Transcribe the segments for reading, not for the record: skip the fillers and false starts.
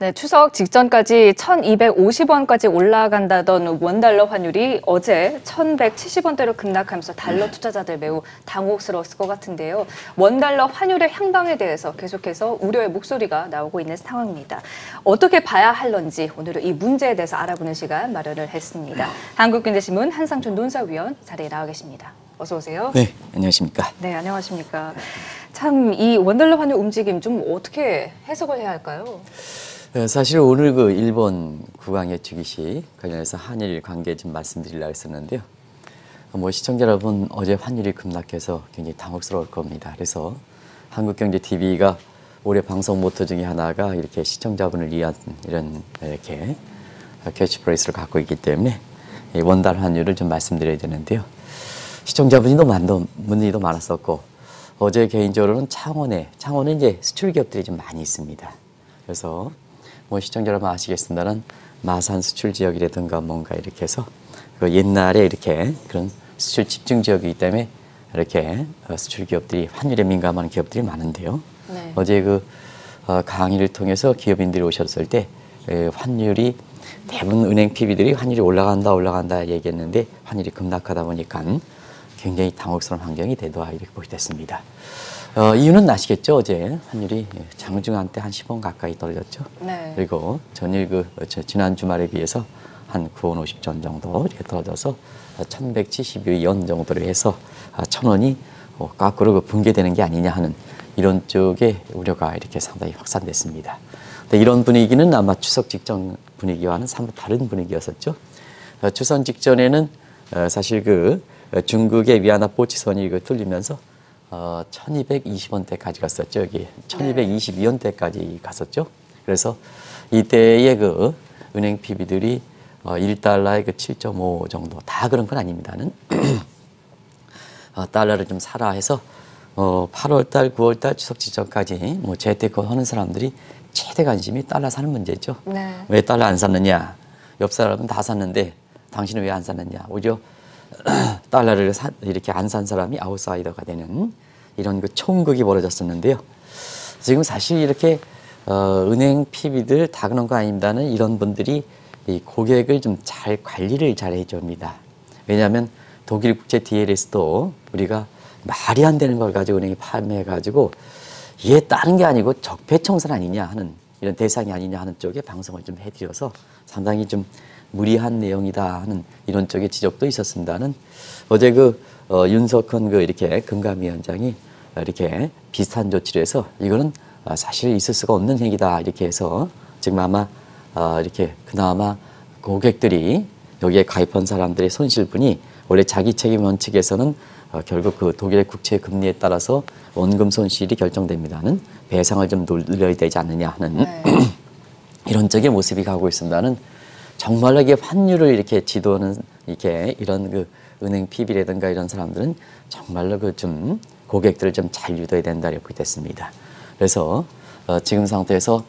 네, 추석 직전까지 1,250원까지 올라간다던 원달러 환율이 어제 1,170원대로 급락하면서 달러 투자자들 매우 당혹스러웠을 것 같은데요. 원달러 환율의 향방에 대해서 계속해서 우려의 목소리가 나오고 있는 상황입니다. 어떻게 봐야 할런지 오늘은 이 문제에 대해서 알아보는 시간 마련을 했습니다. 한국경제신문 한상춘 논사위원 자리에 나와 계십니다. 어서 오세요. 네, 안녕하십니까. 네, 안녕하십니까. 참 이 원달러 환율 움직임 좀 어떻게 해석을 해야 할까요? 네, 사실 오늘 그 일본 국왕의 즉위시 관련해서 한일 관계 좀 말씀드리려고 했었는데요. 뭐 시청자 여러분 어제 환율이 급락해서 굉장히 당혹스러울 겁니다. 그래서 한국경제TV가 올해 방송 모토 중에 하나가 이렇게 시청자분을 위한 이렇게 캐치프레이스를 갖고 있기 때문에 원달 환율을 좀 말씀드려야 되는데요. 시청자분이 문의도 많았었고 어제 개인적으로는 창원에 이제 수출 기업들이 좀 많이 있습니다. 그래서 뭐 시청자 여러분 아시겠습니다만 마산 수출 지역이라든가 뭔가 이렇게 해서 그 옛날에 이렇게 그런 수출 집중 지역이기 때문에 이렇게 수출 기업들이 환율에 민감한 기업들이 많은데요. 네. 어제 그 강의를 통해서 기업인들이 오셨을 때 환율이 대부분 은행 PB들이 환율이 올라간다 얘기했는데 환율이 급락하다 보니까 굉장히 당혹스러운 환경이 되도록 이렇게 보게 됐습니다. 이유는 아시겠죠? 어제 환율이 장중한때 한 10원 가까이 떨어졌죠. 네. 그리고 전일 지난 주말에 비해서 한 9원 50전 정도 이렇게 떨어져서 1,172원 정도로 해서 1,000원이 거꾸로 붕괴되는 게 아니냐 하는 이런 쪽의 우려가 이렇게 상당히 확산됐습니다. 근데 이런 분위기는 아마 추석 직전 분위기와는 사뭇 다른 분위기였었죠. 추석 직전에는 사실 중국의 위안화 보치선이 뚫리면서 1,220원대까지 갔었죠. 여기 1,222원대까지 갔었죠. 그래서 이때의 은행 PB들이 1달러에 7.5 정도, 다 그런 건 아닙니다는 달러를 좀 사라 해서 8월달, 9월달 추석 직전까지 재테크 하는 사람들이 최대 관심이 달러 사는 문제죠. 네. 왜 달러 안 샀느냐? 옆 사람은 다 샀는데 당신은 왜 안 샀느냐? 오히려 달러를 이렇게 안 산 사람이 아웃사이더가 되는 이런 총극이 벌어졌었는데요. 지금 사실 이렇게 은행 PB들 다 그런 거 아닙니다는 이런 분들이 이 고객을 좀 잘 관리를 잘 해줍니다. 왜냐하면 독일 국채 DLS도 우리가 말이 안 되는 걸 가지고 은행이 판매해가지고 이게 다른 게 아니고 적폐청산 아니냐 하는 이런 대상이 아니냐 하는 쪽에 방송을 좀 해드려서 상당히 좀 무리한 내용이다 하는 이런 쪽의 지적도 있었습니다는 어제 윤석헌 이렇게 금감위원장이 이렇게 비슷한 조치를 해서 이거는 사실 있을 수가 없는 행위다 이렇게 해서 지금 아마 이렇게 그나마 고객들이 여기에 가입한 사람들의 손실분이 원래 자기 책임 원칙에서는 결국 독일의 국채 금리에 따라서 원금 손실이 결정됩니다는 배상을 좀 늘려야 되지 않느냐 하는 네. 이런 쪽의 모습이 가고 있습니다는 정말로 이게 환율을 이렇게 지도하는 이렇게 이런 은행 PB라든가 이런 사람들은 정말로 좀 고객들을 좀 잘 유도해야 된다 이렇게 됐습니다. 그래서 지금 상태에서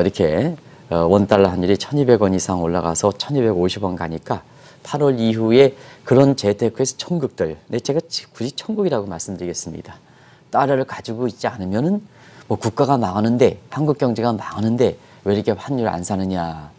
이렇게 원달러 환율이 1,200원 이상 올라가서 1,250원 가니까 8월 이후에 그런 재테크에서 총극들, 근데 제가 굳이 총극이라고 말씀드리겠습니다. 달러를 가지고 있지 않으면은 뭐 국가가 망하는데 한국 경제가 망하는데 왜 이렇게 환율 안 사느냐,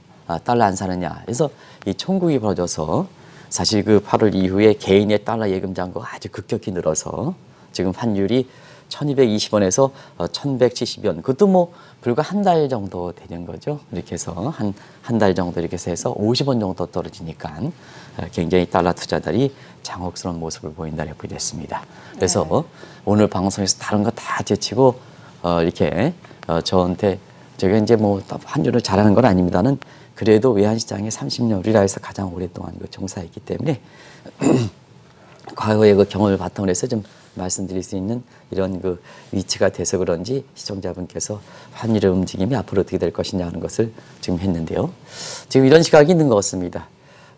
달러 안 사느냐. 그래서 이 총극이 벌어져서 사실 8월 이후에 개인의 달러 예금 잔고가 아주 급격히 늘어서 지금 환율이 1,220원에서 1,170원. 그것도 불과 한 달 정도 되는 거죠. 이렇게 해서 한 달 정도 이렇게 해서 50원 정도 떨어지니까 굉장히 달러 투자들이 장혹스러운 모습을 보인다 이렇게 됐습니다. 그래서 네. 오늘 방송에서 다른 거 다 제치고 이렇게 저한테 제가 이제 환율을 잘하는 건 아닙니다는 그래도 외환시장에 30년 우리나라에서 가장 오랫동안 종사했기 때문에 과거의 경험을 바탕으로 해서 좀 말씀드릴 수 있는 이런 위치가 돼서 그런지 시청자분께서 환율의 움직임이 앞으로 어떻게 될 것이냐 하는 것을 지금 했는데요. 지금 이런 시각이 있는 것 같습니다.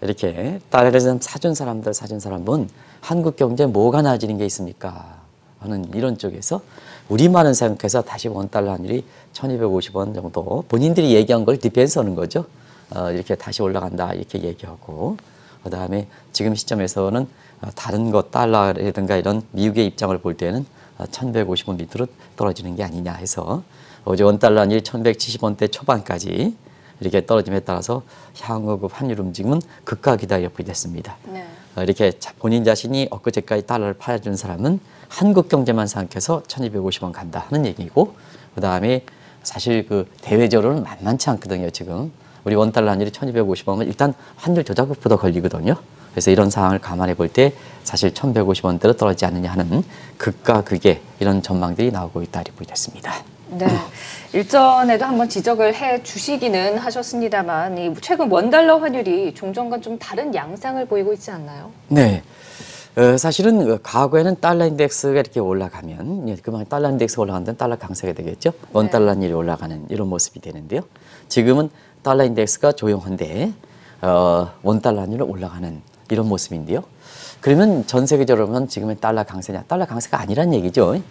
이렇게 달러를 사준 사람은 한국 경제 뭐가 나아지는 게 있습니까? 하는 이런 쪽에서 우리만은 생각해서 다시 원달러 환율이 1,250원 정도 본인들이 얘기한 걸 디펜스 하는 거죠. 이렇게 다시 올라간다 이렇게 얘기하고 그다음에 지금 시점에서는 다른 것 달러라든가 이런 미국의 입장을 볼 때는 1,150원 밑으로 떨어지는 게 아니냐 해서 어제 원달러는 1170원대 초반까지 이렇게 떨어짐에 따라서 향후급 환율 움직임은 극과 기다 옆이 됐습니다. 네. 이렇게 본인 자신이 엊그제까지 달러를 팔아준 사람은 한국 경제만 생각해서 1250원 간다 하는 얘기고, 그 다음에 사실 그 대외적으로는 만만치 않거든요. 지금 우리 원달러 환율이 1250원은 일단 환율 조작부터 걸리거든요. 그래서 이런 상황을 감안해 볼 때 사실 1150원대로 떨어지지 않느냐 하는 극과 극의 이런 전망들이 나오고 있다 이렇게 보였습니다. 네, 일전에도 한번 지적을 해 주시기는 하셨습니다만 이 최근 원달러 환율이 종전과 좀 다른 양상을 보이고 있지 않나요? 네, 사실은 과거에는 달러 인덱스가 이렇게 올라가면 그만 달러 인덱스 올라가면 달러 강세가 되겠죠. 원달러 환율이 올라가는 이런 모습이 되는데요. 지금은 달러 인덱스가 조용한데 원달러 환율이 올라가는 이런 모습인데요. 그러면 전 세계적으로는 지금의 달러 강세냐? 달러 강세가 아니란 얘기죠.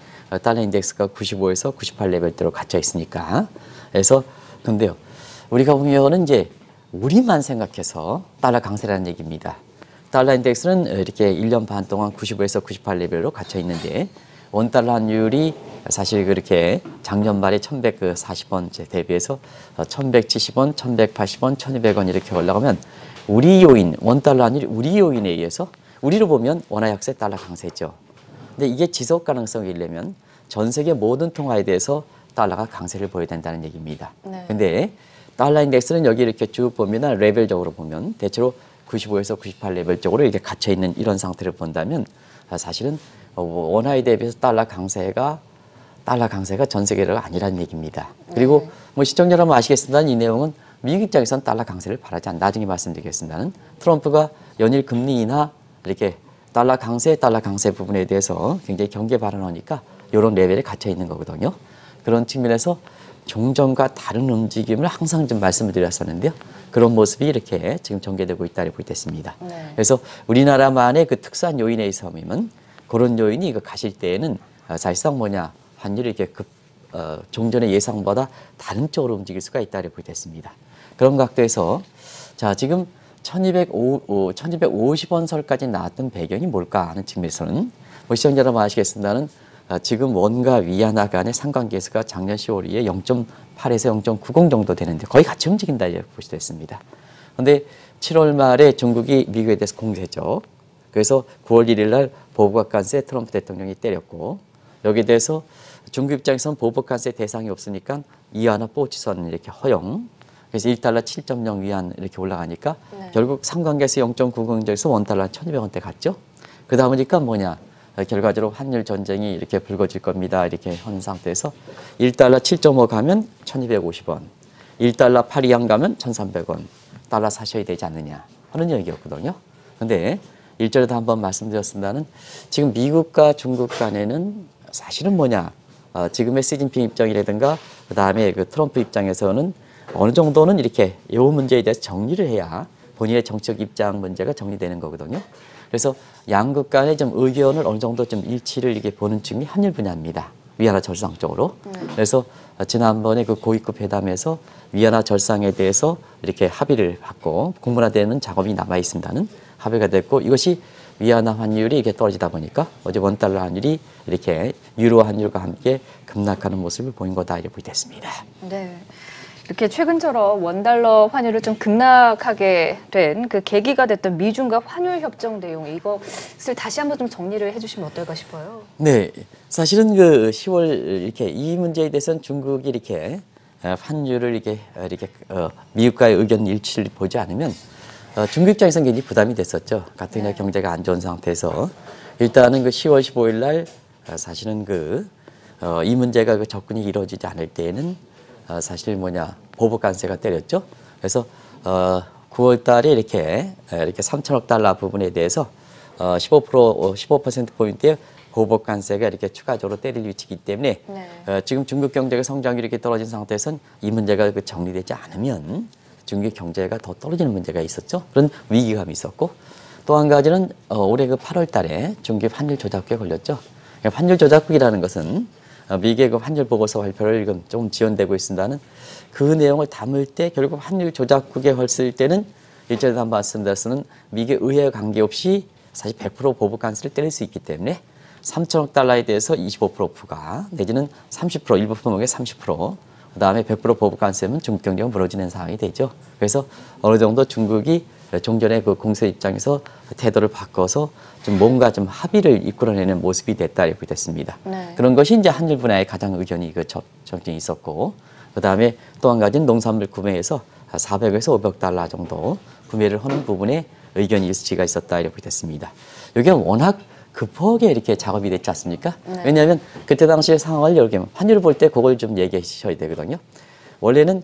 달러 인덱스가 95에서 98 레벨대로 갇혀 있으니까. 그래서 근데요, 우리가 보면은 이제 우리만 생각해서 달러 강세라는 얘기입니다. 달러 인덱스는 이렇게 1년 반 동안 95에서 98 레벨로 갇혀 있는데 원달러 환율이 사실 그렇게 작년 말에 1140원째 대비해서 1170원, 1180원, 1200원 이렇게 올라가면 우리 요인, 원달러 환율이 우리 요인에 의해서 우리로 보면 원화 약세, 달러 강세죠. 근데 이게 지속 가능성이 있려면 전 세계 모든 통화에 대해서 달러가 강세를 보여야 된다는 얘기입니다. 네. 근데 달러 인덱스는 여기 이렇게 쭉 보면 레벨적으로 보면 대체로 95에서 98 레벨적으로 이렇게 갇혀 있는 이런 상태를 본다면 사실은 원화에 대비해서 달러 강세가 전 세계로 아니라는 얘기입니다. 그리고 네. 뭐 시청자 여러분 아시겠습니다만 이 내용은 미국 입장에서는 달러 강세를 바라지 않. 나중에 말씀드리겠습니다는 트럼프가 연일 금리 인하 이렇게 달러 강세 부분에 대해서 굉장히 경계 발언하니까 이런 레벨에 갇혀 있는 거거든요. 그런 측면에서 종전과 다른 움직임을 항상 좀 말씀을 드렸었는데요. 그런 모습이 이렇게 지금 전개되고 있다고 보겠습니다. 네. 그래서 우리나라만의 그 특수한 요인에 의해서 보면 그런 요인이 이거 가실 때에는 사실상 뭐냐 환율이 이렇게 종전의 예상보다 다른 쪽으로 움직일 수가 있다고 보겠습니다. 그런 각도에서 자 지금 1250원 선까지 나왔던 배경이 뭘까 하는 측면에서는 시청자 여러분 아시겠습니다는 지금 원과 위안화 간의 상관계수가 작년 10월 이에 0.8에서 0.90 정도 되는데 거의 같이 움직인다 이렇게 보시됐습니다. 그런데 7월 말에 중국이 미국에 대해서 공세죠. 그래서 9월 1일 날 보복관세 트럼프 대통령이 때렸고 여기에 대해서 중국 입장에서는 보복관세 대상이 없으니까 위안화 보호치소는 이렇게 허용. 그래서 1달러 7.0 위안 이렇게 올라가니까 네. 결국 상관계수 0.90에서 1달러 1200원대 갔죠. 그러다 보니까 뭐냐 결과적으로 환율 전쟁이 이렇게 불거질 겁니다. 이렇게 하는 상태에서 1달러 7.5 가면 1250원, 1달러 8 이상 가면 1300원 달러 사셔야 되지 않느냐 하는 얘기였거든요. 그런데 일절에도 한번 말씀드렸습니다는 지금 미국과 중국 간에는 사실은 뭐냐 지금의 시진핑 입장이라든가 그다음에 그 트럼프 입장에서는 어느 정도는 이렇게 이 문제에 대해서 정리를 해야 본인의 정치적 입장 문제가 정리되는 거거든요. 그래서 양국 간의 좀 의견을 어느 정도 좀 일치를 이렇게 보는 측면이 환율 분야입니다. 위안화 절상 쪽으로. 그래서 지난번에 그 고위급 회담에서 위안화 절상에 대해서 이렇게 합의를 받고 공문화되는 작업이 남아 있습니다는 합의가 됐고 이것이 위안화 환율이 이렇게 떨어지다 보니까 어제 원달러 환율이 이렇게 유로 환율과 함께 급락하는 모습을 보인 거다 이렇게 됐습니다. 네. 이렇게 최근처럼 원달러 환율을 좀 급락하게 된 그 계기가 됐던 미중과 환율 협정 내용 이것을 다시 한번 좀 정리를 해주시면 어떨까 싶어요. 네, 사실은 그 10월 이렇게 이 문제에 대해서는 중국이 이렇게 환율을 이렇게 미국과의 의견 일치를 보지 않으면 중국 입장에서는 굉장히 부담이 됐었죠. 같은 날 네. 경제가 안 좋은 상태에서 일단은 그 10월 15일 날 사실은 그 이 문제가 그 접근이 이루어지지 않을 때에는. 사실 뭐냐 보복관세가 때렸죠. 그래서 9월 달에 이렇게 3천억 달러 부분에 대해서 15%포인트의 보복관세가 이렇게 추가적으로 때릴 위치이기 때문에 네. 지금 중국 경제가 성장률이 이렇게 떨어진 상태에서는 이 문제가 정리되지 않으면 중국 경제가 더 떨어지는 문제가 있었죠. 그런 위기감이 있었고 또 한 가지는 올해 그 8월 달에 중국 환율 조작국에 걸렸죠. 그러니까 환율 조작국이라는 것은 미국의 그 환율 보고서 발표를 지금 좀 지연되고 있습니다는 그 내용을 담을 때 결국 환율 조작국에 걸렸을 때는 일전에도 한번 말씀드렸으는 미국의 의회 관계 없이 사실 100% 보복관세를 때릴 수 있기 때문에 3천억 달러에 대해서 25% 부과, 내지는 30%, 일부 품목의 30%, 그 다음에 100% 보복관세는 중국경제가 무너지는 상황이 되죠. 그래서 어느 정도 중국이 종전의 그 공세 입장에서 태도를 바꿔서 좀 뭔가 좀 합의를 이끌어내는 모습이 됐다, 이렇게 됐습니다. 네. 그런 것이 이제 한일 분야의 가장 의견이 그 접점이 있었고, 그 다음에 또 한 가지는 농산물 구매에서 400에서 500 달러 정도 구매를 하는 부분에 의견이 일치가 있었다, 이렇게 됐습니다. 이게 워낙 급하게 이렇게 작업이 됐지 않습니까? 네. 왜냐하면 그때 당시의 상황을 여기 환율을 볼 때 그걸 좀 얘기해 주셔야 되거든요. 원래는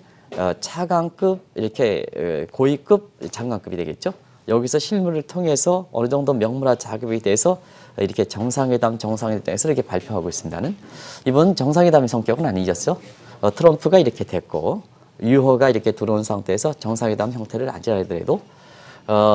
차관급, 이렇게 고위급, 장관급이 되겠죠. 여기서 실무를 통해서 어느 정도 명문화 작업에 대해서 이렇게 정상회담에서 이렇게 발표하고 있습니다는, 이번 정상회담의 성격은 아니었죠. 트럼프가 이렇게 됐고 유호가 이렇게 들어온 상태에서 정상회담 형태를 아니더라도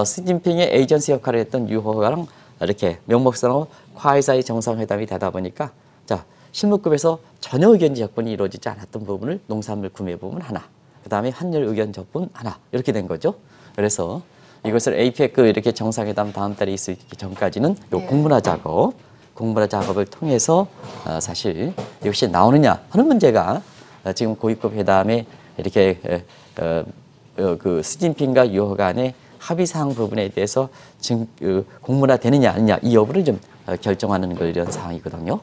시진핑의 에이전시 역할을 했던 유호랑 이렇게 명목상으로 과외사의 정상회담이 되다 보니까, 자, 실무급에서 전혀 의견 접근이 이루어지지 않았던 부분을 농산물 구매 부분 하나, 그 다음에 환율 의견 접근 하나, 이렇게 된 거죠. 그래서 이것을 APEC 이렇게 정상회담 다음 달에 있기 전까지는 요 공문화 작업을 통해서 사실 이것이 나오느냐 하는 문제가 지금 고위급 회담에 이렇게 그 시진핑과 유호 간의 합의사항 부분에 대해서 지금 공문화되느냐 아니냐 이 여부를 좀 결정하는 걸 이런 상황이거든요.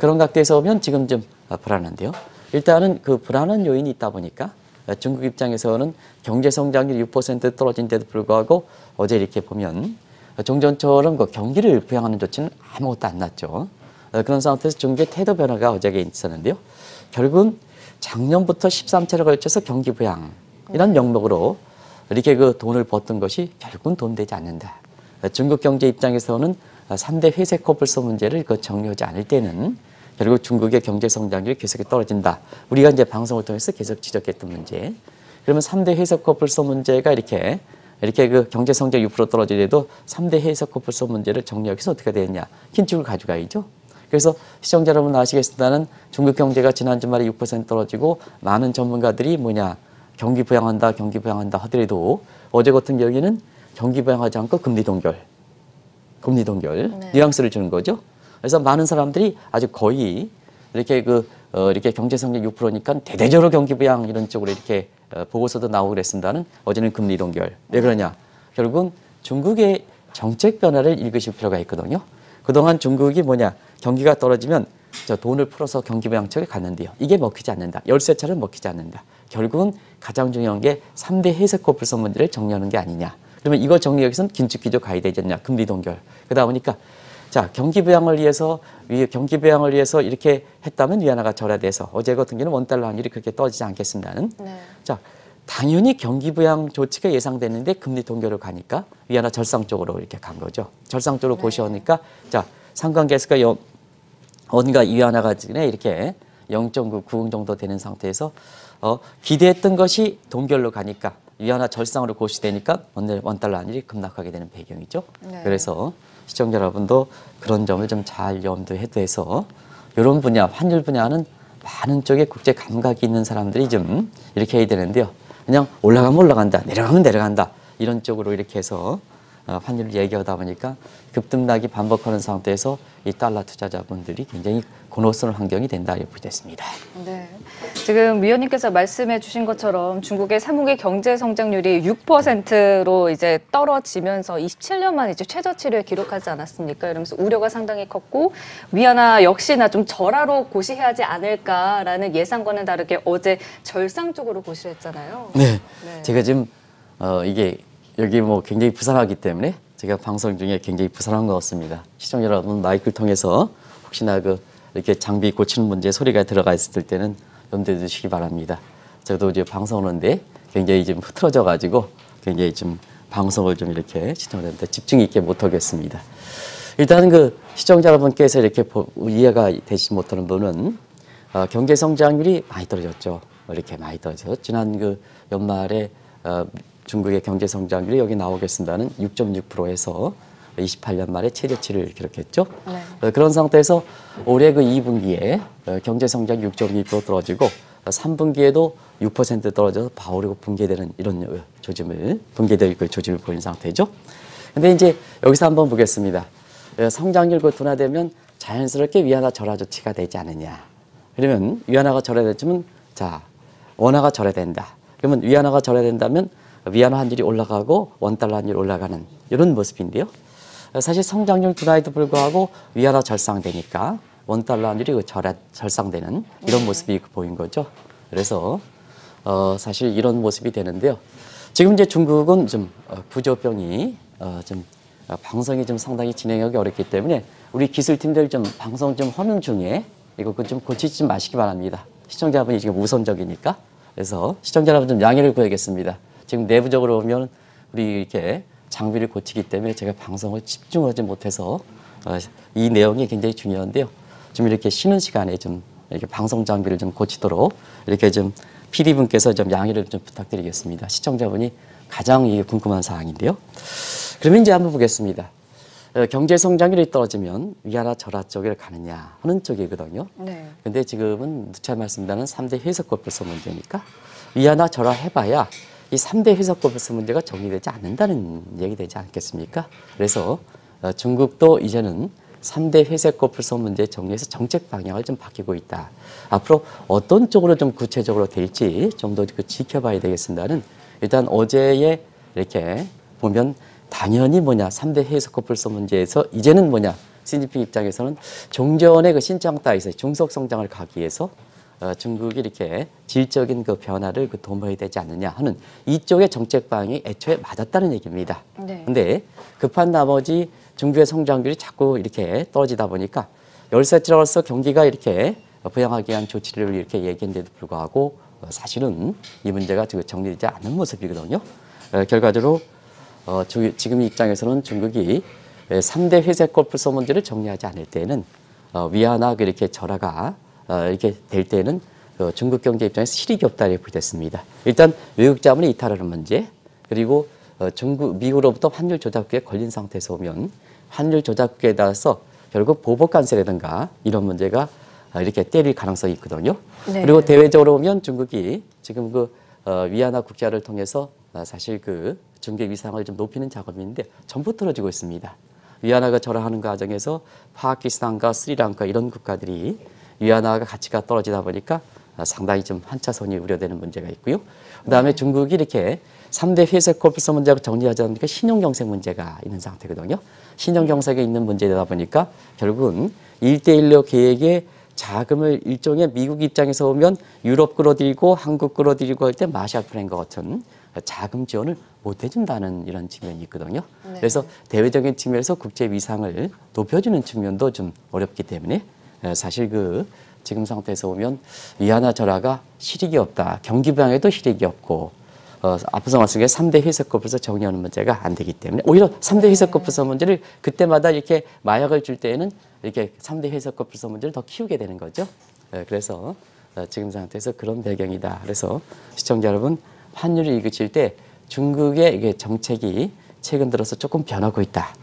그런 각도에서 보면 지금 좀 불안한데요. 일단은 그 불안한 요인이 있다 보니까 중국 입장에서는 경제 성장률 6% 떨어진데도 불구하고 어제 이렇게 보면 종전처럼 그 경기를 부양하는 조치는 아무것도 안 났죠. 그런 상태에서 중국의 태도 변화가 어제가 있었는데요. 결국은 작년부터 13차례 걸쳐서 경기 부양 이런 명목으로 이렇게 그 돈을 벗던 것이 결국은 돈 되지 않는다. 중국 경제 입장에서는 3대 회색 코뿔소 문제를 그 정리하지 않을 때는 결국 중국의 경제 성장률이 계속 떨어진다. 우리가 이제 방송을 통해서 계속 지적했던 문제. 그러면 3대 회색 코뿔소 문제가 이렇게 그 경제 성장 6% 떨어지더라도 3대 회색 코뿔소 문제를 정리하기 위해서 어떻게 되느냐. 흰축을 가져가야죠. 그래서 시청자 여러분 아시겠습니다는 중국 경제가 지난 주말에 6% 떨어지고 많은 전문가들이 경기 부양한다 하더라도 어제 같은 경우에는 경기 부양하지 않고 금리 동결 네. 뉘앙스를 주는 거죠. 그래서 많은 사람들이 아주 거의 이렇게 이렇게 경제 성장 6%니까 대대적으로 경기 부양 이런 쪽으로 이렇게 보고서도 나오고 그랬습니다는 어제는 금리 동결. 왜 그러냐? 결국은 중국의 정책 변화를 읽으실 필요가 있거든요. 그동안 중국이 경기가 떨어지면 저 돈을 풀어서 경기 부양 쪽에 갔는데요. 이게 먹히지 않는다. 열쇠처럼 먹히지 않는다. 결국은 가장 중요한 게 3대 회색 코뿔소 문제를 정리하는 게 아니냐. 그러면 이거 정리하기에선 긴축 기조 가야 되지 않냐. 금리 동결. 그러다 보니까 자, 경기 부양을 위해서 이렇게 했다면 위안화가 절하돼서 어제 같은 경우는 원달러 환율이 그렇게 떨어지지 않겠습니다는. 네. 자, 당연히 경기 부양 조치가 예상됐는데 금리 동결을 가니까 위안화 절상 쪽으로 이렇게 간 거죠. 절상 쪽으로 고시하니까 자, 상관계수가 원과 위안화가 이렇게 0.99 정도 되는 상태에서 기대했던 것이 동결로 가니까 위안화 절상으로 고시되니까 원달러 환율이 급락하게 되는 배경이죠. 네. 그래서 시청자 여러분도 그런 점을 좀 잘 염두에 두어서 이런 분야, 환율 분야는 많은 쪽에 국제 감각이 있는 사람들이 좀 이렇게 해야 되는데요. 그냥 올라가면 올라간다, 내려가면 내려간다 이런 쪽으로 이렇게 해서 환율을 얘기하다 보니까 급등락이 반복하는 상태에서 이 달러 투자자분들이 굉장히 곤혹스러운 환경이 된다, 이렇게 됐습니다. 네, 지금 위원님께서 말씀해 주신 것처럼 중국의 3분기 경제 성장률이 6%로 이제 떨어지면서 27년 만에 이제 최저치를 기록하지 않았습니까? 이러면서 우려가 상당히 컸고 위안화 역시나 좀 절하로 고시해야지 않을까라는 예상과는 다르게 어제 절상 쪽으로 고시했잖아요. 네, 네. 제가 지금 이게 여기 굉장히 부산하기 때문에 제가 방송 중에 굉장히 부산한 것 같습니다. 시청자 여러분 마이크를 통해서 혹시나 이렇게 장비 고치는 문제 소리가 들어가 있을 때는 염두에 두시기 바랍니다. 저도 이제 방송하는데 굉장히 좀 흐트러져 가지고 굉장히 좀 방송을 좀 이렇게 시청자들한테 집중 있게 못하겠습니다. 일단 시청자 여러분께서 이렇게 이해가 되지 못하는 분은 경제 성장률이 많이 떨어졌죠. 이렇게 많이 떨어져서 지난 연말에 중국의 경제 성장률이 여기 나오겠습니다는 6.6%에서 28년 만에 최저치를 기록했죠. 네. 그런 상태에서 올해 2분기에 경제 성장 6.2% 떨어지고 3분기에도 6% 떨어져서 파월이고 붕괴되는 이런 조짐을 보인 상태죠. 근데 이제 여기서 한번 보겠습니다. 성장률 그 둔화되면 자연스럽게 위안화 절하 조치가 되지 않느냐. 그러면 위안화가 절하되면 자 원화가 절하된다. 그러면 위안화가 절하된다면 위안화 환율이 올라가고 원달러 환율이 올라가는 이런 모습인데요. 사실 성장률 둔화에도 불구하고 위안화 절상되니까 원달러 환율이 절상되는 이런 모습이 보인 거죠. 그래서 사실 이런 모습이 되는데요. 지금 이제 중국은 좀 부조병이 좀 방송이 좀 상당히 진행하기 어렵기 때문에 우리 기술팀들 좀 방송 좀 허는 중에 이거 좀 고치지 좀 마시기 바랍니다. 시청자분이 지금 우선적이니까. 그래서 시청자분 좀 양해를 구하겠습니다. 지금 내부적으로 보면 우리 이렇게 장비를 고치기 때문에 제가 방송을 집중하지 못해서 이 내용이 굉장히 중요한데요. 좀 이렇게 쉬는 시간에 좀 이렇게 방송 장비를 좀 고치도록 이렇게 좀 PD분께서 좀 양해를 좀 부탁드리겠습니다. 시청자분이 가장 이게 궁금한 사항인데요. 그러면 이제 한번 보겠습니다. 경제 성장률이 떨어지면 위안화 절하 쪽에 가느냐 하는 쪽이거든요. 네. 근데 지금은 누차 말씀드리는 3대 회의석권 불소 문제니까 위안화 절하 해봐야 이 3대 회의석권 불소 문제가 정리되지 않는다는 얘기 되지 않겠습니까? 그래서 중국도 이제는 3대 회의석권 불소 문제 정리해서 정책 방향을 좀 바뀌고 있다. 앞으로 어떤 쪽으로 좀 구체적으로 될지 좀 더 지켜봐야 되겠습니다는 일단 어제에 이렇게 보면 당연히 뭐냐 3대 회의석권 불소 문제에서 이제는 뭐냐 시진핑 입장에서는 종전의 그 신장따에서 중속 성장을 가기 위해서 중국이 이렇게 질적인 그 변화를 그 도모해야 되지 않느냐 하는 이쪽의 정책 방향이 애초에 맞았다는 얘기입니다. 그런데 네. 급한 나머지 중국의 성장률이 자꾸 이렇게 떨어지다 보니까 열세지로서 경기가 이렇게 부양하기 위한 조치를 이렇게 얘기했는데도 불구하고 사실은 이 문제가 지금 정리되지 않은 모습이거든요. 결과적으로 지금 입장에서는 중국이 3대 회색권 불소 문제를 정리하지 않을 때에는 위안화 이렇게 절하가 이렇게 될 때에는 중국 경제 입장에서 실익이 없다 이렇게 됐습니다. 일단 외국 자본이 이탈하는 문제 그리고 중국 미국으로부터 환율 조작기에 걸린 상태에서 오면 환율 조작기에 따라서 결국 보복 관세라든가 이런 문제가 이렇게 때릴 가능성이 있거든요. 네. 그리고 대외적으로 보면 중국이 지금 그 위안화 국제화를 통해서 사실 그 중국의 위상을 좀 높이는 작업인데 전부 떨어지고 있습니다. 위안화가 절하하는 과정에서 파키스탄과 스리랑카 이런 국가들이 위안화가 가치가 떨어지다 보니까 상당히 좀 한차선이 우려되는 문제가 있고요. 그다음에 네. 중국이 이렇게 3대 회의석권 불소 문제를 정리하지 않으니까 신용경색 문제가 있는 상태거든요. 신용경색에 있는 문제다 보니까 결국은 1:1로 계획에 자금을 일종의 미국 입장에서 보면 유럽 끌어들이고 한국 끌어들이고 할 때 마샬 플랜과 같은 자금 지원을 못 해준다는 이런 측면이 있거든요. 네. 그래서 대외적인 측면에서 국제 위상을 높여주는 측면도 좀 어렵기 때문에 사실 그 지금 상태에서 보면 위안화 절하가 실익이 없다. 경기 방향에도 실익이 없고 앞서 말씀드린 3대 회의석권에서 정리하는 문제가 안 되기 때문에 오히려 3대 회의석권에서 문제를 그때마다 이렇게 마약을 줄 때에는 이렇게 3대 회의석권에서 문제를 더 키우게 되는 거죠. 그래서 지금 상태에서 그런 배경이다. 그래서 시청자 여러분 환율을 읽으실 때 중국의 이게 정책이 최근 들어서 조금 변하고 있다.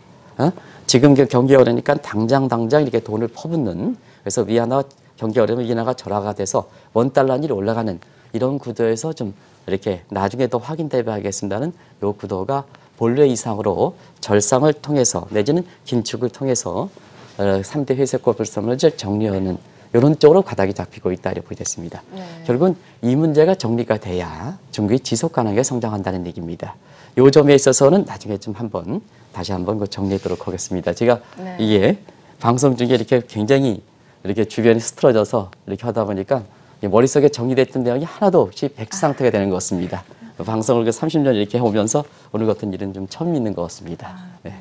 지금 경기 어려우니까 당장 이렇게 돈을 퍼붓는 그래서 위안화 경기 어려우면 위안화가 절하가 돼서 원달러 환율이 올라가는 이런 구도에서 좀 이렇게 나중에 더 확인돼봐야겠습니다는 이 구도가 본래 이상으로 절상을 통해서 내지는 긴축을 통해서 3대 회의석권 불소 문제를 정리하는 이런 쪽으로 가닥이 잡히고 있다 이렇게 보여졌습니다. 네. 결국은 이 문제가 정리가 돼야 중국이 지속 가능하게 성장한다는 얘기입니다. 요 점에 있어서는 나중에 좀 한번 다시 정리하도록 하겠습니다. 제가 네. 이게 방송 중에 이렇게 굉장히 이렇게 주변이 스트러져서 이렇게 하다 보니까 머릿속에 정리됐던 내용이 하나도 없이 백지 상태가 되는 것 같습니다. 방송을 30년 이렇게 해오면서 오늘 같은 일은 좀 처음 있는 것 같습니다. 네.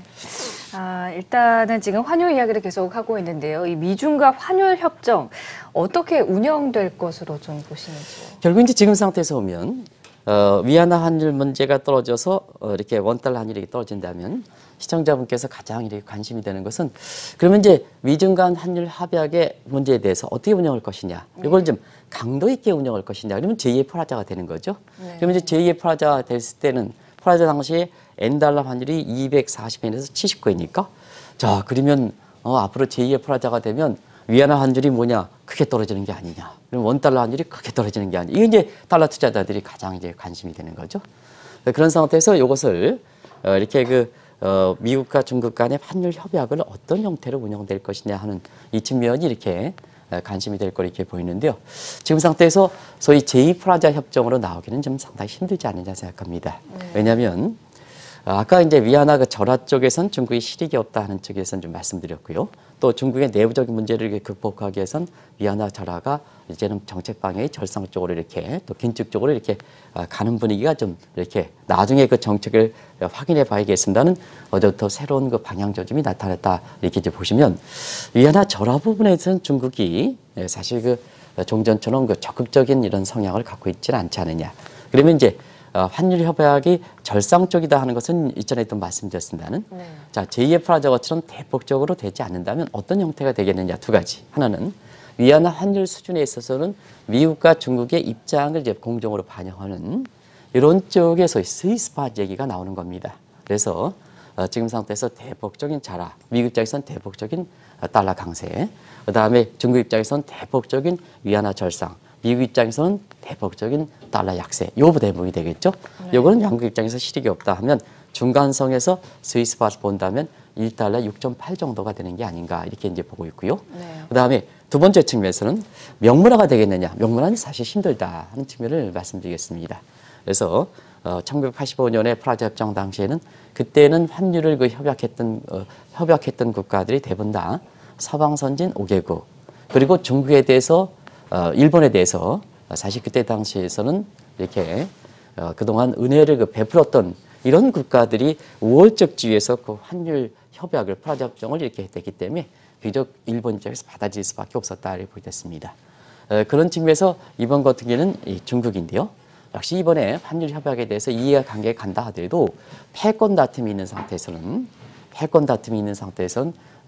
일단은 지금 환율 이야기를 계속 하고 있는데요. 이 미중과 환율 협정 어떻게 운영될 것으로 좀 보시는지요? 결국 이제 지금 상태에서 보면 위안화 환율 문제가 떨어져서 이렇게 원달러 환율이 떨어진다면 시청자분께서 가장 이렇게 관심이 되는 것은 그러면 이제 미중 간 환율 합의의 문제에 대해서 어떻게 운영할 것이냐. 이걸 좀 강도 있게 운영할 것이냐. 그러면 제2의 플라자가 되는 거죠. 네. 그러면 이제 제2의 플라자가 됐을 때는 플라자 당시에 엔달러 환율이 240엔에서 79엔이니까 자 그러면 앞으로 제2의 플라자가 되면 위안화 환율이 뭐냐 크게 떨어지는 게 아니냐 그럼 원달러 환율이 크게 떨어지는 게 아니냐 이게 이제 달러 투자자들이 가장 이제 관심이 되는 거죠. 그런 상태에서 이것을 이렇게 그 미국과 중국 간의 환율 협약은 어떤 형태로 운영될 것이냐 하는 이 측면이 이렇게 관심이 될 거로 이렇게 보이는데요. 지금 상태에서 소위 제2플라자 협정으로 나오기는 좀 상당히 힘들지 않느냐 생각합니다. 왜냐하면 아까 이제 위안화 그 절하 쪽에선 중국이 실익이 없다 하는 쪽에선 좀 말씀드렸고요. 또 중국의 내부적인 문제를 극복하기 위해선 위안화 절하가 이제는 정책 방향이 절상 쪽으로 이렇게 또 긴축 쪽으로 이렇게 가는 분위기가 좀 이렇게 나중에 그 정책을 확인해 봐야겠습니다는 어제부터 새로운 그 방향 조짐이 나타났다 이렇게 이제 보시면 위안화 절하 부분에서는 중국이 사실 그 종전처럼 그 적극적인 이런 성향을 갖고 있지는 않지 않느냐. 그러면 이제 환율 협약이 절상 쪽이다 하는 것은 이전에 또 말씀드렸습니다는 자 제2의 플라자것처럼 대폭적으로 되지 않는다면 어떤 형태가 되겠느냐 두 가지. 하나는 위안화 환율 수준에 있어서는 미국과 중국의 입장을 이제 공정으로 반영하는 이런 쪽에서 스위스파 얘기가 나오는 겁니다. 그래서 지금 상태에서 대폭적인 자라, 미국 입장에서는 대폭적인 달러 강세, 그다음에 중국 입장에서는 대폭적인 위안화 절상, 미국 입장에서는 대폭적인 달러 약세, 요 대목이 되겠죠. 요거는 양국 입장에서 실익이 없다 하면 중간성에서 스위스파를 본다면 1달러 6.8 정도가 되는 게 아닌가 이렇게 이제 보고 있고요. 그다음에 두 번째 측면에서는 명문화가 되겠느냐. 명문화는 사실 힘들다 하는 측면을 말씀드리겠습니다. 그래서 1985년에 플라자 협정 당시에는 그때는 환율을 그 협약했던 국가들이 대부분 다 서방 선진 5개국 그리고 중국에 대해서 일본에 대해서 사실 그때 당시에서는 이렇게 그동안 은혜를 그 베풀었던 이런 국가들이 우월적주의에서 그 환율 협약을 플라자 협정을 이렇게 했기 때문에 비교적 일본 입장에서 받아들일 수밖에 없었다 이렇게 보게 됐습니다. 그런 측면에서 이번 같은 경우는 중국인데요. 역시 이번에 환율 협약에 대해서 이해가 관계가 간다 하더라도 패권 다툼이 있는 상태에서는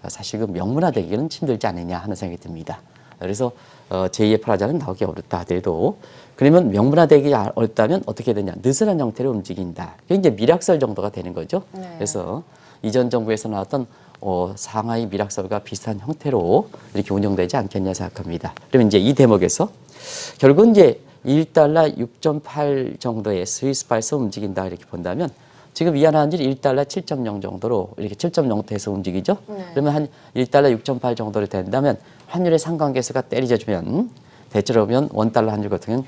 사실 그 명문화되기는 힘들지 않느냐 하는 생각이 듭니다. 그래서 제2의 플라자는 나오기 어렵다 하더라도 그러면 명분화되기 어렵다면 어떻게 되냐. 느슨한 형태로 움직인다. 그게 이제 미락설 정도가 되는 거죠. 그래서 이전 정부에서 나왔던 상하이 미락설과 비슷한 형태로 이렇게 운영되지 않겠냐 생각합니다. 그러면 이제 이 대목에서 결국은 이제 1달러 6.8 정도의 스위스파에서 움직인다 이렇게 본다면 지금 위안화 환율이 1달러 7.0 정도로 이렇게 7.0대에서 움직이죠. 그러면 한 1달러 6.8 정도로 된다면 환율의 상관계수가 때려주면 대체로 보면 1달러 환율 같은 경우는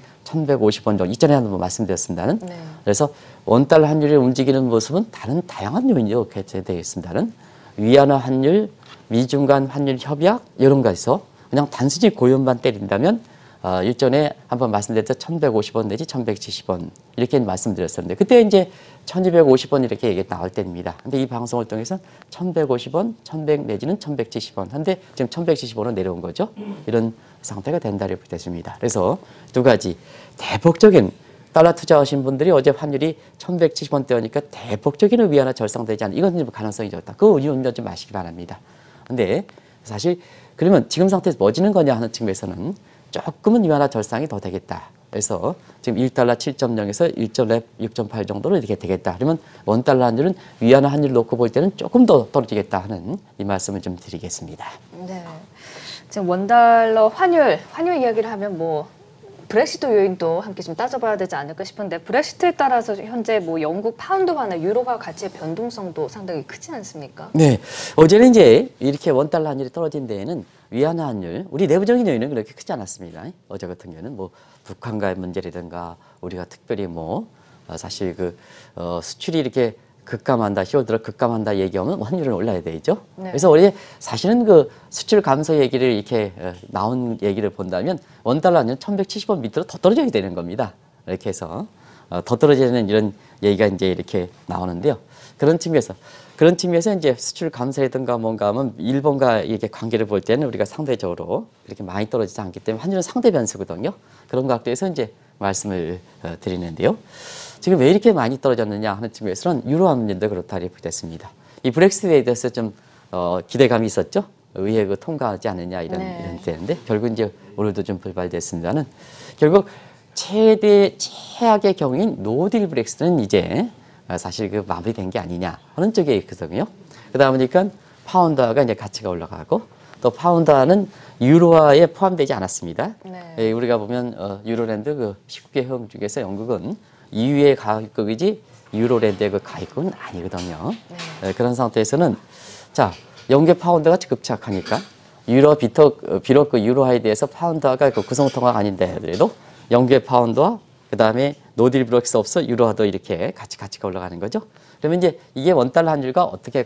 1,150원 정도 이전에 한번 말씀드렸습니다는. 그래서 1달러 환율이 움직이는 모습은 다른 다양한 요인으로 개최되겠습니다는. 위안화 환율, 미중 간 환율 협약 이런 것에서 그냥 단순히 고연만 때린다면 일전에 한번 말씀드렸죠. 1,150원 내지 1,170원 이렇게 말씀드렸었는데 그때 이제 1,250원 이렇게 얘기 나올 때입니다. 근데 이 방송을 통해서는 1,150원, 1,100 내지는 1,170원. 한데 지금 1,170원으로 내려온 거죠. 이런 상태가 된다고 보겠습니다. 그래서 두 가지 대폭적인 달러 투자하신 분들이 어제 환율이 1,170원대니까 대폭적인 위안화 절상되지 않는 이건 가능성이 적다. 그 의문하지 마시기 바랍니다. 근데 사실 그러면 지금 상태에서 뭐지는 거냐 하는 측면에서는 조금은 위안화 절상이 더 되겠다. 그래서 지금 1달러 7.0에서 1.6, 6.8 정도로 이렇게 되겠다. 그러면 1달러 환율은 위안화 환율 놓고 볼 때는 조금 더 떨어지겠다 하는 이 말씀을 좀 드리겠습니다. 네, 지금 1달러 환율 이야기를 하면 뭐 브렉시트 요인도 함께 좀 따져봐야 되지 않을까 싶은데 브렉시트에 따라서 현재 뭐 영국 파운드화나 유로화 가치의 변동성도 상당히 크지 않습니까? 네, 어제는 이제 이렇게 1달러 환율이 떨어진 데에는 위안화 환율, 우리 내부적인 요인은 그렇게 크지 않았습니다. 어제 같은 경우는 뭐 북한과의 문제라든가 우리가 특별히 뭐 사실 그 수출이 이렇게 급감한다, 히월드로 급감한다 얘기하면 환율은 올라야 되죠. 그래서 원래 사실은 그 수출 감소 얘기를 이렇게 나온 얘기를 본다면 1달러 환율은 1,170원 밑으로 더 떨어져야 되는 겁니다. 이렇게 해서 더 떨어지는 이런 얘기가 이제 이렇게 나오는데요. 그런 측면에서 이제 수출 감소라든가 뭔가 하면 일본과 이렇게 관계를 볼 때는 우리가 상대적으로 이렇게 많이 떨어지지 않기 때문에 환율은 상대 변수거든요. 그런 각도에서 이제 말씀을 드리는데요. 지금 왜 이렇게 많이 떨어졌느냐 하는 측면에서는 유로 환율도 그렇다 이렇게 됐습니다. 이 브렉시트에 대해서 좀 기대감이 있었죠. 의회 그 통과하지 않느냐 이런 때인데 결국 이제 오늘도 좀 불발됐습니다는 결국 최악의 경우인 노딜 브렉시트는 이제 사실 그 마무리된 게 아니냐 하는 쪽에 있거든요. 그러다 보니까 파운드화가 이제 가치가 올라가고 또 파운드화는 유로화에 포함되지 않았습니다. 예, 우리가 보면 유로랜드 그 19개 회원 중에서 영국은 EU의 가입국이지 유로랜드의 그 가입국은 아니거든요. 네. 그런 상태에서는 자 영계 파운드가 급착하니까 비록 그 유로화에 대해서 파운드가 그 구성통화가 아닌데 하더라도 영계 파운드와 그다음에 노딜 브렉스 없어 유로화도 이렇게 같이 가치가 올라가는 거죠. 그러면 이제 이게 원달러 환율과 어떻게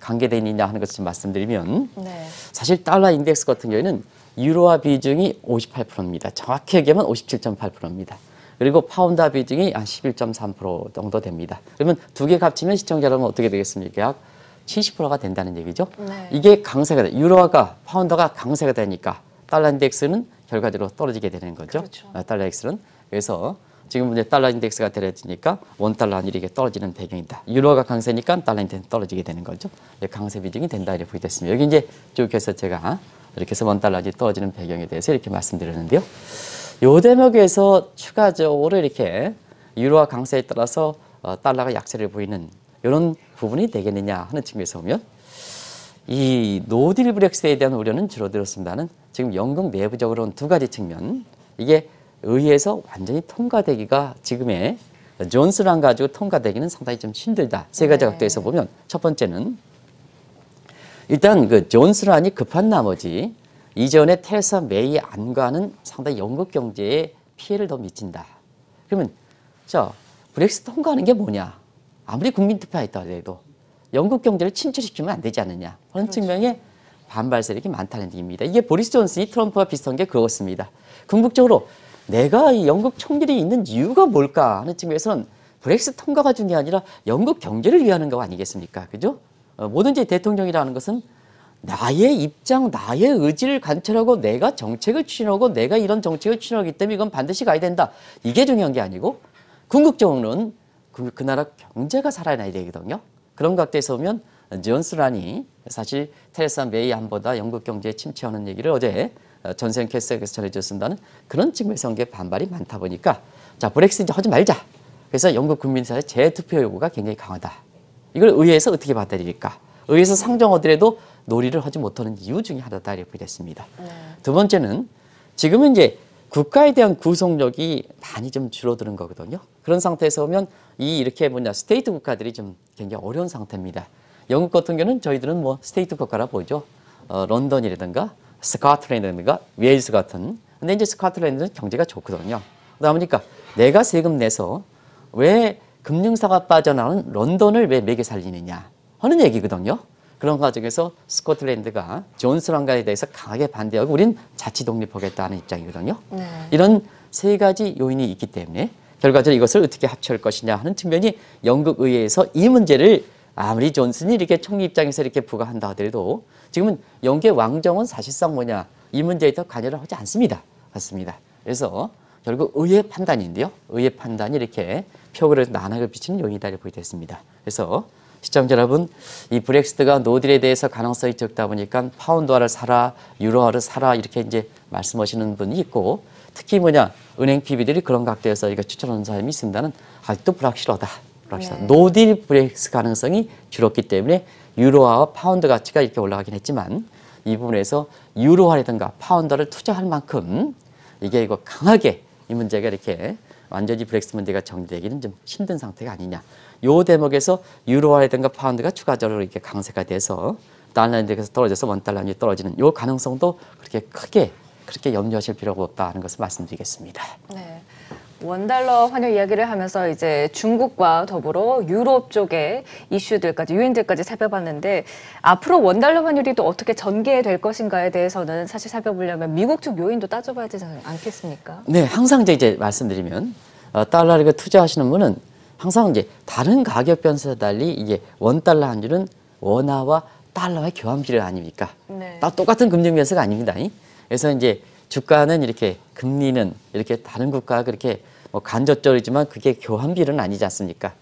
관계되어 있느냐 하는 것을 좀 말씀드리면 네. 사실 달러 인덱스 같은 경우에는 유로화 비중이 58%입니다. 정확히 얘기하면 57.8%입니다. 그리고 파운드화 비중이 한 11.3% 정도 됩니다. 그러면 두 개 합치면 시청자 여러분 어떻게 되겠습니까? 약 70%가 된다는 얘기죠. 네. 이게 강세가 돼. 유로화가 파운드가 강세가 되니까 달러 인덱스는 결과적으로 떨어지게 되는 거죠. 그렇죠. 달러 인덱스는 그래서 지금 이제 달러 인덱스가 떨어지니까 원달러 환율이 이렇게 떨어지는 배경이다. 유로가 강세니까 달러 인덱스 떨어지게 되는 거죠. 강세 비중이 된다 이렇게 보게 됐습니다. 여기 이제 쭉 해서 제가 이렇게 해서 원달러 환율이 떨어지는 배경에 대해서 이렇게 말씀드렸는데요. 요 대목에서 추가적으로 이렇게 유로화 강세에 따라서 달러가 약세를 보이는 이런 부분이 되겠느냐 하는 측면에서 보면 이 노딜 브렉스에 대한 우려는 줄어들었습니다는 지금 영국 내부적으로는 두 가지 측면 이게 의회에서 완전히 통과되기가 지금의 존슨안 가지고 통과되기는 상당히 좀 힘들다. 세 가지 네. 각도에서 보면 첫 번째는 일단 그 존슨안이 급한 나머지 이전에 테레사 메이 안과는 상당히 영국 경제에 피해를 더 미친다. 그러면 자 브렉시트 통과하는 게 뭐냐? 아무리 국민투표했다 해도 영국 경제를 침체시키면 안 되지 않느냐? 그런 측면에 반발 세력이 많다는 얘기입니다. 이게 보리스 존슨이 트럼프와 비슷한 게 그거였습니다. 궁극적으로 내가 이 영국 총리를 있는 이유가 뭘까 하는 측면에서는 브렉시트 통과가 중요한 아니라 영국 경제를 위하는 거 아니겠습니까? 그죠? 뭐든지 대통령이라는 것은 나의 입장, 나의 의지를 관철하고 내가 정책을 추진하고 내가 이런 정책을 추진하기 때문에 이건 반드시 가야 된다. 이게 중요한 게 아니고 궁극적으로는 그 나라 경제가 살아나야 되거든요. 그런 각도에서 보면 존슨안이 사실 테레사 메이 안보다 영국 경제에 침체하는 얘기를 어제 전세현 캐스터에서 전해주셨습니다는 그런 측면에서 온 게 반발이 많다 보니까 자 브렉시트 하지 말자. 그래서 영국 국민 사이의 재투표 요구가 굉장히 강하다. 이걸 의회에서 어떻게 받아들일까? 의회에서 상정하더라도 논의를 하지 못하는 이유 중에 하나다 이렇게 됐습니다. 네. 두 번째는 지금은 이제 국가에 대한 구속력이 많이 좀 줄어드는 거거든요. 그런 상태에서 보면 이렇게 스테이트 국가들이 좀 굉장히 어려운 상태입니다. 영국 같은 경우는 저희들은 스테이트 국가라 보죠. 런던이라든가 스코틀랜드라든가 웨일스 같은. 근데 이제 스코틀랜드는 경제가 좋거든요. 그러다 보니까 내가 세금 내서 왜 금융사가 빠져나오는 런던을 왜 매개 살리느냐 하는 얘기거든요. 그런 과정에서 스코틀랜드가 존슨 안과에 대해서 강하게 반대하고 우린 자치 독립하겠다는 입장이거든요. 네. 이런 세 가지 요인이 있기 때문에 결과적으로 이것을 어떻게 합쳐할 것이냐 하는 측면이 영국 의회에서 이 문제를 아무리 존슨이 이렇게 총리 입장에서 이렇게 부과한다 하더라도 지금은 영국의 왕정은 사실상 이 문제에 더 관여를 하지 않습니다. 맞습니다. 그래서 결국 의회 판단인데요. 의회 판단이 이렇게 표를 나눠 비치는 요인이다 이렇게 보게 됐습니다. 그래서 시청자 여러분, 이 브렉시트가 노딜에 대해서 가능성이 적다 보니까 파운드화를 사라, 유로화를 사라 이렇게 이제 말씀하시는 분이 있고 특히 은행 PB들이 그런 각도에서 추천하는 사람이 있습니다는 아직도 불확실하다. 불확실하다. 네. 노딜 브렉시트 가능성이 줄었기 때문에 유로화와 파운드 가치가 이렇게 올라가긴 했지만 이 부분에서 유로화라든가 파운드화를 투자할 만큼 이거 강하게 이 문제가 이렇게 완전히 브렉시트 문제가 정리되기는 좀 힘든 상태가 아니냐. 요 대목에서 유로화라든가 파운드가 추가적으로 이렇게 강세가 돼서 달러 인덱스에서 떨어져서 원달러 환율이 떨어지는 요 가능성도 그렇게 크게 그렇게 염려하실 필요가 없다는 것을 말씀드리겠습니다. 네. 원달러 환율 이야기를 하면서 이제 중국과 더불어 유럽 쪽의 이슈들까지 요인들까지 살펴봤는데 앞으로 원달러 환율이 또 어떻게 전개될 것인가에 대해서는 사실 살펴보려면 미국 측 요인도 따져봐야 되지 않겠습니까? 네, 항상 이제 말씀드리면 달러를 투자하시는 분은 항상 이제 다른 가격 변수와 달리 이게 원달러 환율은 원화와 달러의 교환비율 아닙니까? 네. 다 똑같은 금리 변수가 아닙니다. 그래서 이제 주가는 이렇게 금리는 이렇게 다른 국가가 그렇게 간접적이지만 그게 교환비율은 아니지 않습니까?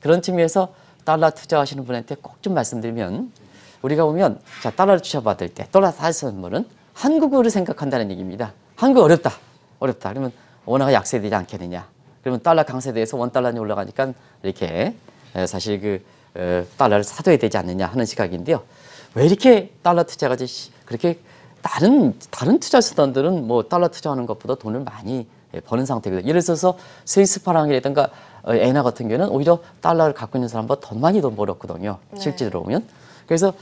그런 측면에서 달러 투자하시는 분한테 꼭 좀 말씀드리면 우리가 보면 자 달러를 투자받을 때 달러 사시는 분은 한국으로 생각한다는 얘기입니다. 한국 어렵다. 어렵다. 그러면 원화가 약세되지 않겠느냐. 그러면 달러 강세에 대해서 원달러는 올라가니까 이렇게 사실 달러를 사둬야 되지 않느냐 하는 시각인데요. 왜 이렇게 달러 투자가 그렇게 다른 투자 수단들은 달러 투자하는 것보다 돈을 많이 버는 상태거든요. 예를 들어서 스위스 파랑이라든가 애나 같은 경우는 오히려 달러를 갖고 있는 사람보다 더 많이 돈 벌었거든요. 네. 실제로 보면. 그래서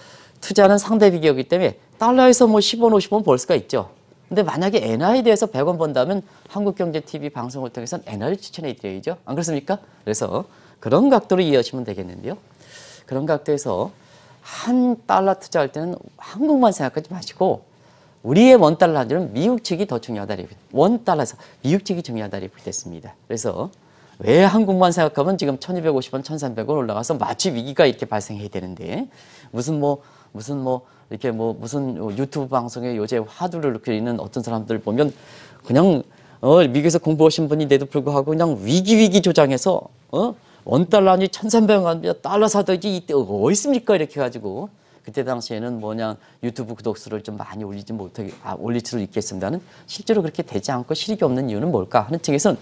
투자는 상대 비교이기 때문에 달러에서 뭐 10원, 50원 벌 수가 있죠. 근데 만약에 엔화에 대해서 100원 번다면 한국경제TV 방송을 통해서는 엔화를 추천해 드려야죠. 안 그렇습니까? 그래서 그런 각도로 이해하시면 되겠는데요. 그런 각도에서 한 달러 투자할 때는 한국만 생각하지 마시고 우리의 원 달러 한 줄은 미국 측이 더 중요하다. 원 달러에서 미국 측이 중요하다. 이렇게 됐습니다. 그래서 왜 한국만 생각하면 지금 1250원, 1300원 올라가서 마치 위기가 이렇게 발생해야 되는데 무슨 유튜브 방송에 요새 화두를 놓고 있는 어떤 사람들 보면 그냥 미국에서 공부하신 분인데도 불구하고 그냥 위기 조장해서 원달러 아니 1300원 달러 사더지 이때 어디 있습니까? 이렇게 해가지고 그때 당시에는 뭐냐 유튜브 구독수를 좀 많이 올릴 수도 있겠습니다는 실제로 그렇게 되지 않고 실익이 없는 이유는 뭘까 하는 측에서는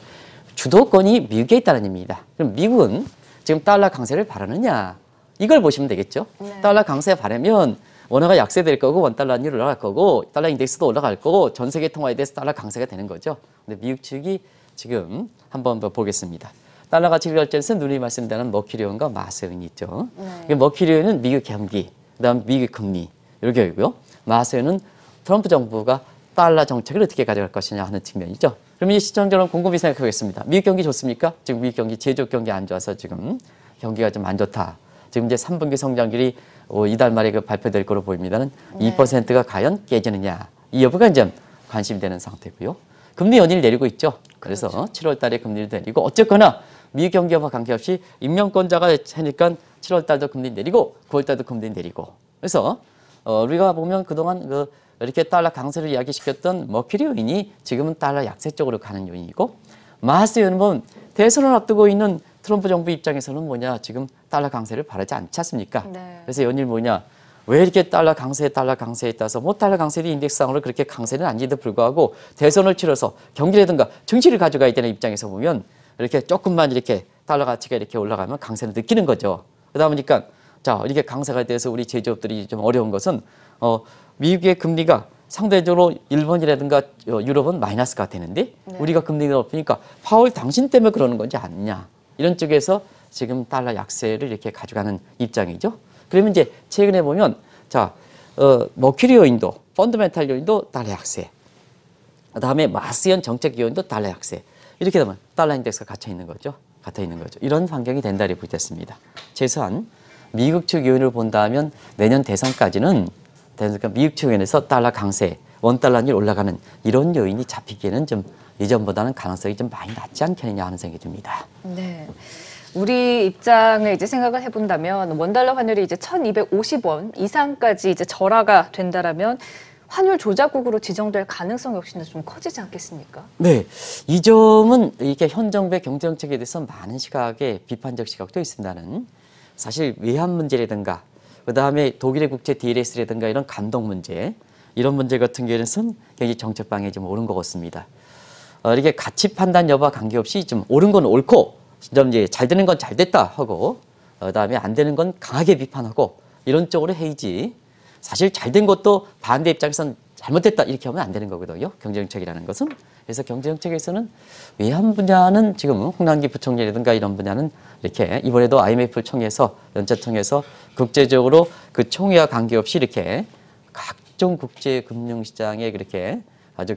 주도권이 미국에 있다는 입니다. 그럼 미국은 지금 달러 강세를 바라느냐 이걸 보시면 되겠죠. 네. 달러 강세 바라면 원화가 약세될 거고 원달러율이 올라갈 거고 달러 인덱스도 올라갈 거고 전 세계 통화에 대해서 달러 강세가 되는 거죠. 근데 미국 측이 지금 한번 더 보겠습니다. 달러 가치 결제에서 누누이 말씀드리는 머큐리온과 마세온이 있죠. 네. 머큐리온은 미국 경기, 그다음 미국 금리 이렇게 있고요. 마세온은 트럼프 정부가 달러 정책을 어떻게 가져갈 것이냐 하는 측면이죠. 그러면 이 시청자는 곰곰이 생각하겠습니다. 미국 경기 좋습니까? 지금 미국 경기, 제조업 경기 안 좋아서 지금 경기가 좀 안 좋다. 지금 이제 3분기 성장률이 이달 말에 발표될 거로 보입니다는 네. 2%가 과연 깨지느냐. 이 여부가 이제 관심이 되는 상태고요. 금리 연일 내리고 있죠. 그래서 그렇죠. 7월 달에 금리를 내리고 어쨌거나 미국 경기와 관계없이 임명권자가 하니까 7월 달도 금리 내리고 9월 달도 금리 내리고. 그래서 우리가 보면 그동안 이렇게 달러 강세를 이야기시켰던 머큐리 요인이 지금은 달러 약세 쪽으로 가는 요인이고 마스 요인은 대선을 앞두고 있는 트럼프 정부 입장에서는 뭐냐 지금 달러 강세를 바라지 않지 않습니까? 네. 그래서 연일 뭐냐 왜 이렇게 달러 강세에 따라서 뭐 달러 강세도 인덱스상으로 그렇게 강세는 아닌데도 불구하고 대선을 치러서 경기라든가 증시를 가져가야 되는 입장에서 보면 이렇게 조금만 이렇게 달러 가치가 이렇게 올라가면 강세를 느끼는 거죠. 그러다 보니까 자 이렇게 강세가 돼서 우리 제조업들이 좀 어려운 것은 미국의 금리가 상대적으로 일본이라든가 유럽은 마이너스가 되는데 네. 우리가 금리가 높으니까 파월 당신 때문에 그러는 건지 아니냐. 이런 쪽에서 지금 달러 약세를 이렇게 가져가는 입장이죠. 그러면 이제 최근에 보면 자 머큐리 요인도 펀더멘탈 요인도 달러 약세, 그다음에 마스연 정책 요인도 달러 약세 이렇게 되면 달러 인덱스가 갇혀 있는 거죠. 이런 환경이 된다 이렇게 됐습니다. 최소한 미국 측 요인을 본다면 내년 대선까지는 그러니까 미국 측 요인에서 달러 강세, 원 달러율 올라가는 이런 요인이 잡히기에는 좀. 이전보다는 가능성이 좀 많이 낮지 않겠느냐 하는 생각이 듭니다. 네. 우리 입장을 이제 생각을 해본다면 원달러 환율이 이제 1250원 이상까지 이제 절하가 된다라면 환율 조작국으로 지정될 가능성 역시는 좀 커지지 않겠습니까? 네. 이 점은 이게 현 정부의 경제정책에 대해서 많은 시각에 비판적 시각도 있습니다는 사실 외환 문제라든가 그다음에 독일의 국제 DLS라든가 이런 감독 문제 이런 문제 같은 경우에는 굉장히 정책 방향이 좀 오른 것 같습니다. 이렇게 가치 판단 여부와 관계없이 좀 옳은 건 옳고 좀 이제 잘 되는 건 잘 됐다 하고 그다음에 안 되는 건 강하게 비판하고 이런 쪽으로 해야지 사실 잘 된 것도 반대 입장에서는 잘못됐다 이렇게 하면 안 되는 거거든요. 경제정책이라는 것은. 그래서 경제정책에서는 외환 분야는 지금 홍남기 부총리라든가 이런 분야는 이렇게 이번에도 IMF 총회에서 연차총회에서 국제적으로 그 총회와 관계없이 이렇게 각종 국제금융시장에 그렇게 아주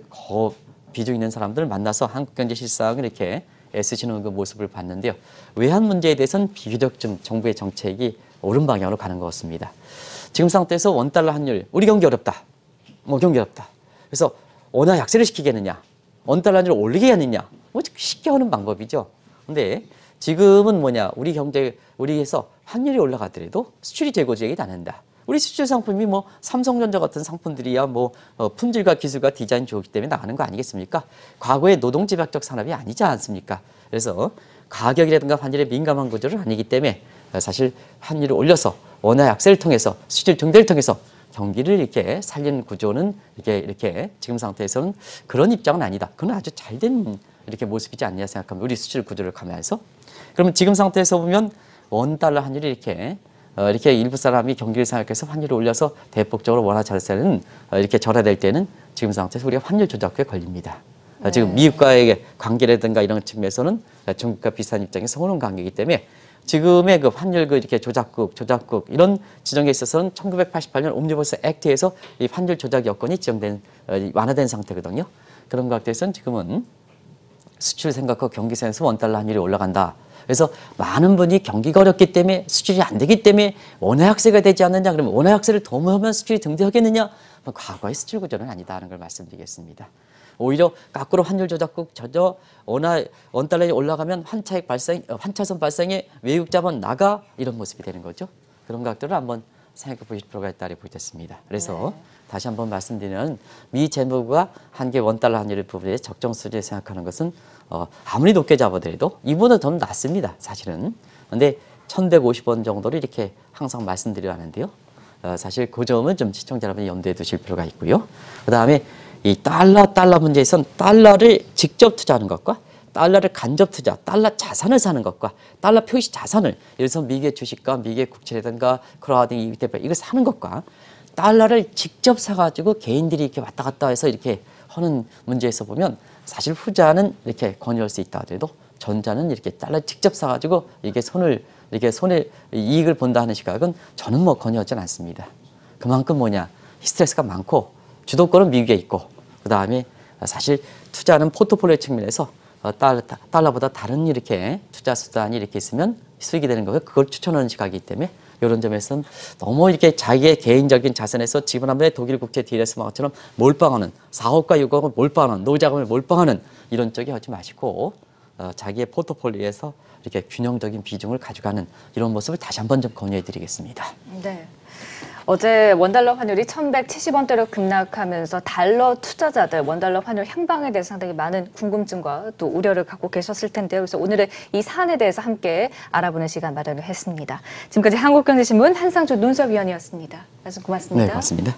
비중 있는 사람들을 만나서 한국경제 실상을 이렇게 애쓰시는 그 모습을 봤는데요. 외환 문제에 대해서는 비교적 좀 정부의 정책이 옳은 방향으로 가는 것 같습니다. 지금 상태에서 원달러 환율, 우리 경기 어렵다. 그래서 원화 약세를 시키겠느냐, 원달러 환율을 올리겠느냐, 뭐 쉽게 하는 방법이죠. 근데 지금은 뭐냐, 우리 경제, 우리에서 환율이 올라가더라도 수출이 재고지역이 나는다. 우리 수출 상품이 뭐 삼성전자 같은 상품들이야 뭐 품질과 기술과 디자인 좋기 때문에 나가는 거 아니겠습니까? 과거의 노동 집약적 산업이 아니지 않습니까? 그래서 가격이라든가 환율에 민감한 구조는 아니기 때문에 사실 환율을 올려서 원화 약세를 통해서 수출 증대를 통해서 경기를 이렇게 살리는 구조는 이렇게 지금 상태에서는 그런 입장은 아니다. 그건 아주 잘된 이렇게 모습이지 않냐 생각하면 우리 수출 구조를 감안해서 그러면 지금 상태에서 보면 원 달러 환율이 이렇게 일부 사람이 경기를 생각해서 환율을 올려서 대폭적으로 원화 절세는 이렇게 절하될 때는 지금 상태에서 우리가 환율 조작에 걸립니다. 네. 지금 미국과의 관계라든가 이런 측면에서는 중국과 비슷한 입장에서 오는 관계이기 때문에 지금의 그 환율 그 이렇게 조작국 이런 지정에 있어서는 1988년 옴니버스 액트에서 이 환율 조작 여건이 지정된 완화된 상태거든요. 그런 것에선 지금은 수출 생각과 경기 생각에서 원달러 환율이 올라간다. 그래서 많은 분이 경기가 어렵기 때문에 수출이 안 되기 때문에 원화 약세가 되지 않느냐, 그러면 원화 약세를 도모하면 수출이 등대하겠느냐? 과거의 수출 구조는 아니다라는 걸 말씀드리겠습니다. 오히려 거꾸로 환율 조작국 저저 원달러에 올라가면 환차선 발생에 외국 자본 나가 이런 모습이 되는 거죠. 그런 각도를 한번 생각해 보실 필요가 있다고 보겠습니다. 그래서 네. 다시 한번 말씀드리는 미 재무부가 한계 원달러 환율 부분에 적정 수준에 생각하는 것은 아무리 높게 잡아드려도 이보다 더 낮습니다. 사실은. 그런데 1,150원 정도를 이렇게 항상 말씀드려 하는데요. 사실 그 점은 좀 시청자 여러분이 염두에 두실 필요가 있고요. 그다음에 이 달러 문제에선 달러를 직접 투자하는 것과 달러를 간접 투자, 달러 자산을 사는 것과 달러 표시 자산을 예를 들어서 미국의 주식과 미국의 국채라든가 크라우드 등 이걸 사는 것과 달러를 직접 사가지고 개인들이 이렇게 왔다 갔다 해서 이렇게 하는 문제에서 보면 사실 후자는 이렇게 권유할 수 있다 하더라도 전자는 이렇게 달러 직접 사가지고 이게 손에 이익을 본다 하는 시각은 저는 뭐 권유하지는 않습니다. 그만큼 뭐냐 스트레스가 많고 주도권은 미국에 있고 그 다음에 사실 투자는 포트폴리오 측면에서 달러보다 다른 이렇게 투자 수단이 이렇게 있으면 수익이 되는 거고 그걸 추천하는 시각이기 때문에 이런 점에서는 너무 이렇게 자기의 개인적인 자산에서 지분함에 독일 국채 DLS만처럼 몰빵하는 사업과 유공을 몰빵하는 노자금을 몰빵하는 이런 쪽이 하지 마시고 자기의 포트폴리오에서 이렇게 균형적인 비중을 가져가는 이런 모습을 다시 한번 좀 권유해드리겠습니다. 네. 어제 원달러 환율이 1,170원대로 급락하면서 달러 투자자들 원달러 환율 향방에 대해서 상당히 많은 궁금증과 또 우려를 갖고 계셨을 텐데요. 그래서 오늘의 이 사안에 대해서 함께 알아보는 시간 마련을 했습니다. 지금까지 한국경제신문 한상춘 논설위원이었습니다. 말씀 고맙습니다. 네, 고맙습니다.